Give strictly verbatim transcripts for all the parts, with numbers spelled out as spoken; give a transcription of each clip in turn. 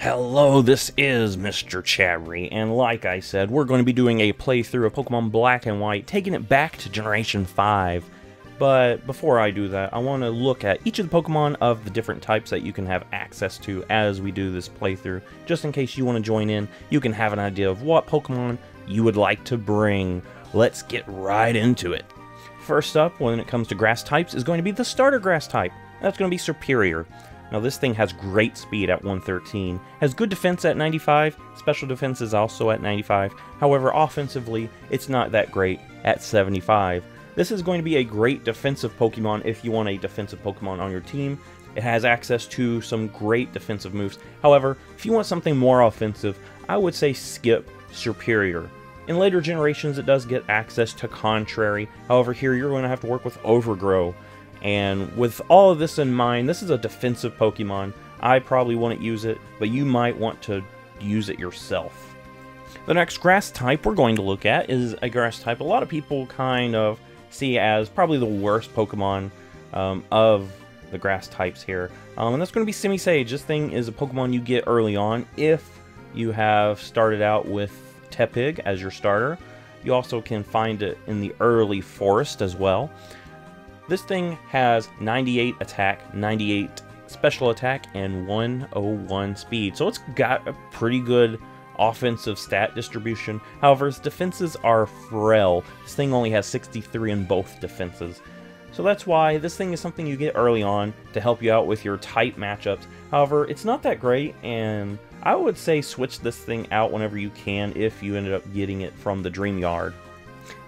Hello, this is Mister Chabry, and like I said, we're going to be doing a playthrough of Pokemon Black and White, taking it back to Generation five. But before I do that, I want to look at each of the Pokemon of the different types that you can have access to as we do this playthrough. Just in case you want to join in, you can have an idea of what Pokemon you would like to bring. Let's get right into it. First up, when it comes to grass types, is going to be the starter grass type. That's going to be Serperior. Now this thing has great speed at one thirteen, has good defense at ninety-five, special defense is also at ninety-five, however offensively it's not that great at seventy-five. This is going to be a great defensive Pokemon if you want a defensive Pokemon on your team. It has access to some great defensive moves, however if you want something more offensive I would say skip Serperior. In later generations it does get access to Contrary, however here you're going to have to work with Overgrow. And with all of this in mind, this is a defensive Pokemon. I probably wouldn't use it, but you might want to use it yourself. The next grass type we're going to look at is a grass type a lot of people kind of see as probably the worst Pokemon um, of the grass types here. Um, and that's going to be Simisage. This thing is a Pokemon you get early on if you have started out with Tepig as your starter. You also can find it in the early forest as well. This thing has ninety-eight attack, ninety-eight special attack, and one oh one speed. So it's got a pretty good offensive stat distribution. However, its defenses are frail. This thing only has sixty-three in both defenses. So that's why this thing is something you get early on to help you out with your type matchups. However, it's not that great, and I would say switch this thing out whenever you can if you ended up getting it from the Dream Yard.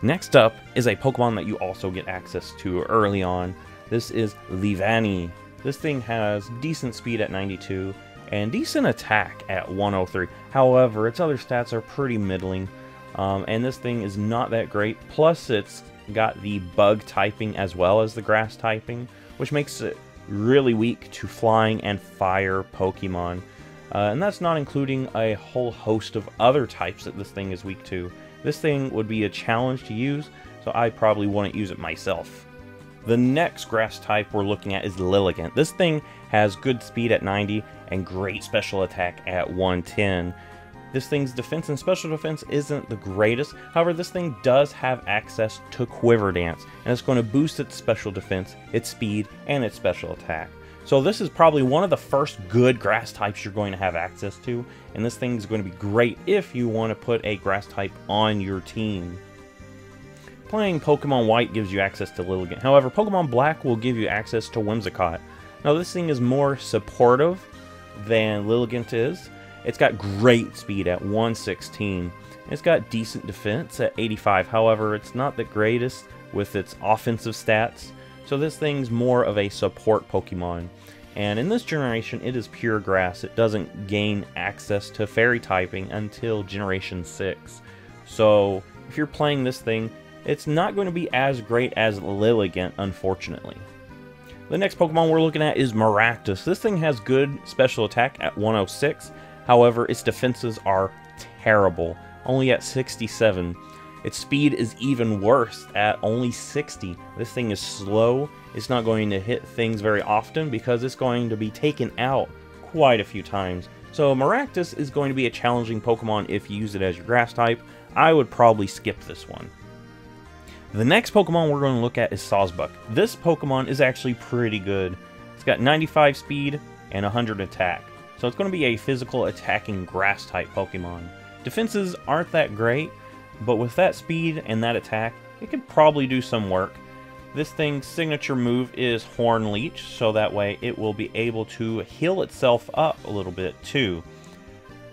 Next up is a Pokemon that you also get access to early on. This is Levani. This thing has decent speed at ninety-two and decent attack at one oh three. However, its other stats are pretty middling, um, and this thing is not that great. Plus, it's got the bug typing as well as the grass typing, which makes it really weak to flying and fire Pokemon. Uh, and that's not including a whole host of other types that this thing is weak to. This thing would be a challenge to use, so I probably wouldn't use it myself. The next grass type we're looking at is Lilligant. This thing has good speed at ninety and great special attack at one ten. This thing's defense and special defense isn't the greatest, however this thing does have access to Quiver Dance, and it's going to boost its special defense, its speed, and its special attack. So this is probably one of the first good grass types you're going to have access to, and this thing is going to be great if you want to put a grass type on your team. Playing Pokemon White gives you access to Lilligant, however Pokemon Black will give you access to Whimsicott. Now this thing is more supportive than Lilligant is. It's got great speed at one sixteen, it's got decent defense at eighty-five, however it's not the greatest with its offensive stats. So this thing's more of a support Pokemon, and in this generation it is pure grass. It doesn't gain access to fairy typing until Generation six. So if you're playing this thing, it's not going to be as great as Lilligant, unfortunately. The next Pokemon we're looking at is Maractus. This thing has good special attack at one oh six, however its defenses are terrible, only at sixty-seven. Its speed is even worse at only sixty. This thing is slow. It's not going to hit things very often because it's going to be taken out quite a few times. So Maractus is going to be a challenging Pokemon if you use it as your grass type. I would probably skip this one. The next Pokemon we're going to look at is Sawsbuck. This Pokemon is actually pretty good. It's got ninety-five speed and one hundred attack. So it's going to be a physical attacking grass type Pokemon. Defenses aren't that great, but with that speed and that attack, it could probably do some work. This thing's signature move is Horn Leech, so that way it will be able to heal itself up a little bit too.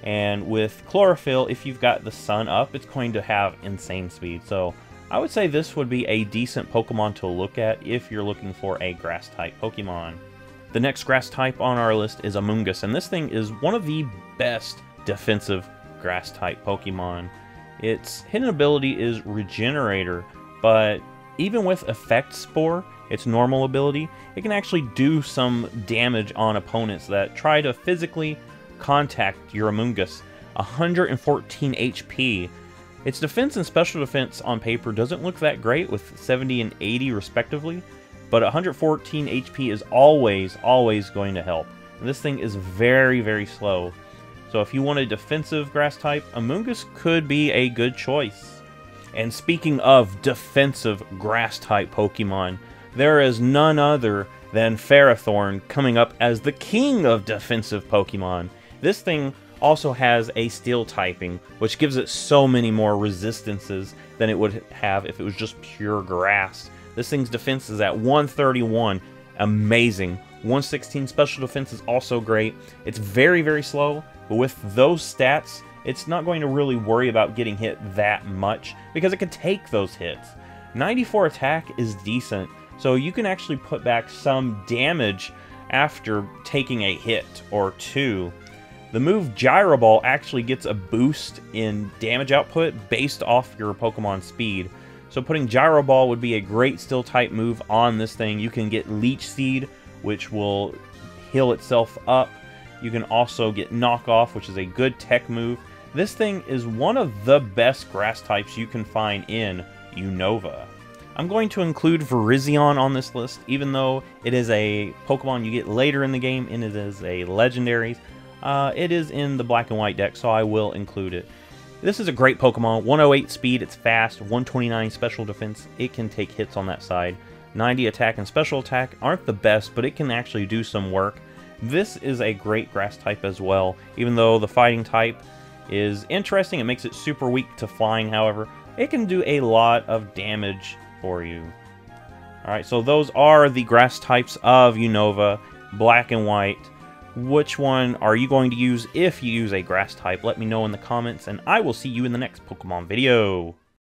And with Chlorophyll, if you've got the sun up, it's going to have insane speed. So I would say this would be a decent Pokemon to look at if you're looking for a grass type Pokemon. The next grass type on our list is Amoonguss, and this thing is one of the best defensive grass type Pokemon. Its hidden ability is Regenerator, but even with Effect Spore, its normal ability, it can actually do some damage on opponents that try to physically contact your Amoonguss. one hundred fourteen H P. Its defense and special defense on paper doesn't look that great with seventy and eighty respectively, but one hundred fourteen H P is always, always going to help. And this thing is very, very slow. So if you want a defensive grass type, Amoonguss could be a good choice. And speaking of defensive grass type Pokemon, there is none other than Ferrothorn coming up as the king of defensive Pokemon. This thing also has a steel typing, which gives it so many more resistances than it would have if it was just pure grass. This thing's defense is at one thirty-one, amazing. one sixteen special defense is also great. It's very, very slow, but with those stats, it's not going to really worry about getting hit that much because it can take those hits. ninety-four attack is decent, so you can actually put back some damage after taking a hit or two. The move Gyro Ball actually gets a boost in damage output based off your Pokemon speed. So putting Gyro Ball would be a great steel type move on this thing. You can get Leech Seed, which will heal itself up. You can also get Knockoff, which is a good tech move. This thing is one of the best grass types you can find in Unova. I'm going to include Virizion on this list, even though it is a Pokemon you get later in the game and it is a legendary. Uh, it is in the Black and White deck, so I will include it. This is a great Pokemon. one oh eight speed, it's fast. one twenty-nine special defense, it can take hits on that side. ninety attack and special attack aren't the best, but it can actually do some work. This is a great grass type as well, even though the fighting type is interesting. It makes it super weak to flying, however. It can do a lot of damage for you. Alright, so those are the grass types of Unova, Black and White. Which one are you going to use if you use a grass type? Let me know in the comments, and I will see you in the next Pokemon video.